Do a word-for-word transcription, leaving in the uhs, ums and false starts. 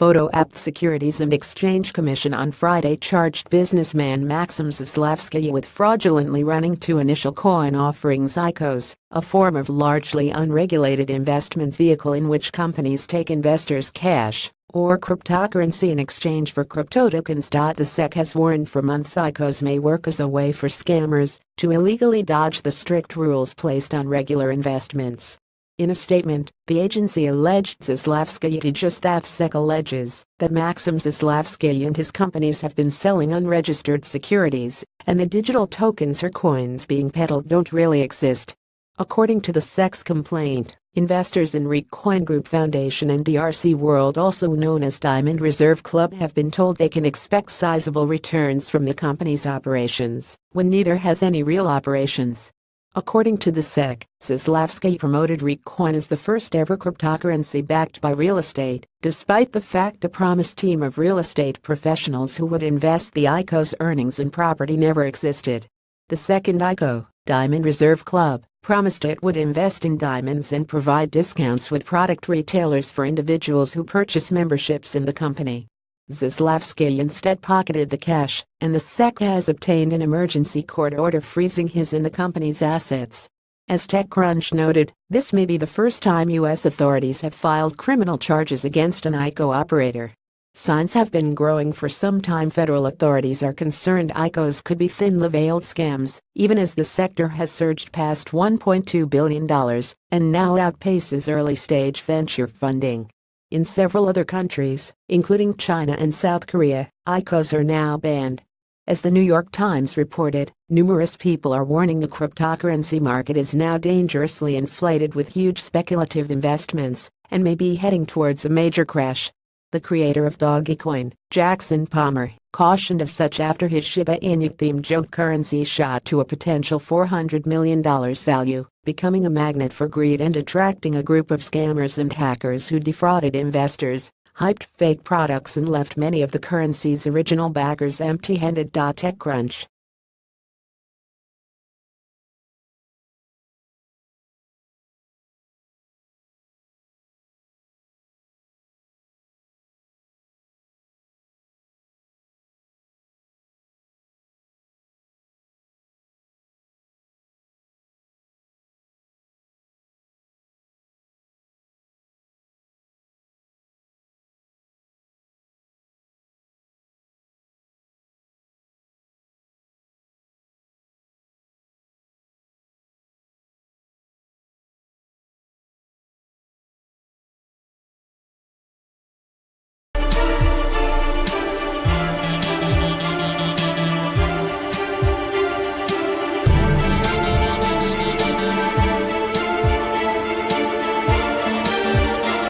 photo app. The Securities and Exchange Commission on Friday charged businessman Maksim Zaslavskiy with fraudulently running two initial coin offerings, I C Os, a form of largely unregulated investment vehicle in which companies take investors' cash or cryptocurrency in exchange for crypto tokens. The S E C has warned for months I C Os may work as a way for scammers to illegally dodge the strict rules placed on regular investments. In a statement, the agency alleged Zaslavskiy to just that S E C alleges that Maksim Zaslavskiy and his companies have been selling unregistered securities, and the digital tokens or coins being peddled don't really exist. According to the S E C's complaint, investors in Recoin Group Foundation and D R C World, also known as Diamond Reserve Club, have been told they can expect sizable returns from the company's operations, when neither has any real operations. According to the S E C, Zaslavskiy promoted Recoin as the first ever cryptocurrency backed by real estate, despite the fact a promised team of real estate professionals who would invest the I C O's earnings in property never existed. The second I C O, Diamond Reserve Club, promised it would invest in diamonds and provide discounts with product retailers for individuals who purchase memberships in the company. Zaslavskiy instead pocketed the cash, and the S E C has obtained an emergency court order freezing his and the company's assets. As TechCrunch noted, this may be the first time U S authorities have filed criminal charges against an I C O operator. Signs have been growing for some time federal authorities are concerned I C Os could be thinly veiled scams, even as the sector has surged past one point two billion dollars and now outpaces early-stage venture funding. In several other countries, including China and South Korea, I C Os are now banned. As the New York Times reported, numerous people are warning the cryptocurrency market is now dangerously inflated with huge speculative investments and may be heading towards a major crash. The creator of Dogecoin, Jackson Palmer, cautioned of such after his Shiba Inu-themed joke currency shot to a potential four hundred million dollars value, becoming a magnet for greed and attracting a group of scammers and hackers who defrauded investors, hyped fake products and left many of the currency's original backers empty-handed. TechCrunch